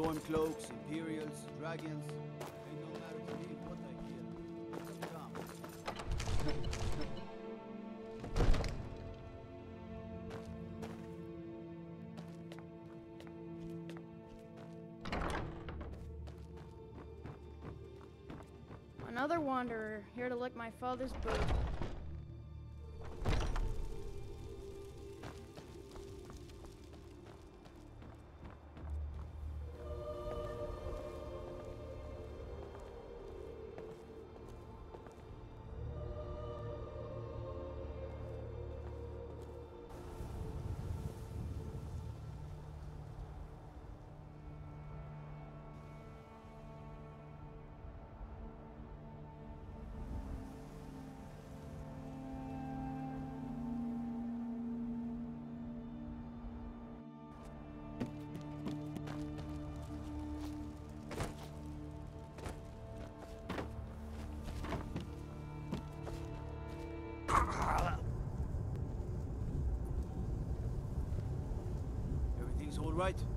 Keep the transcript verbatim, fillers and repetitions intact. Stormcloaks, Imperials, Dragons, they don't matter to me what I hear. Another wanderer, here to lick my father's boot. Everything's all right?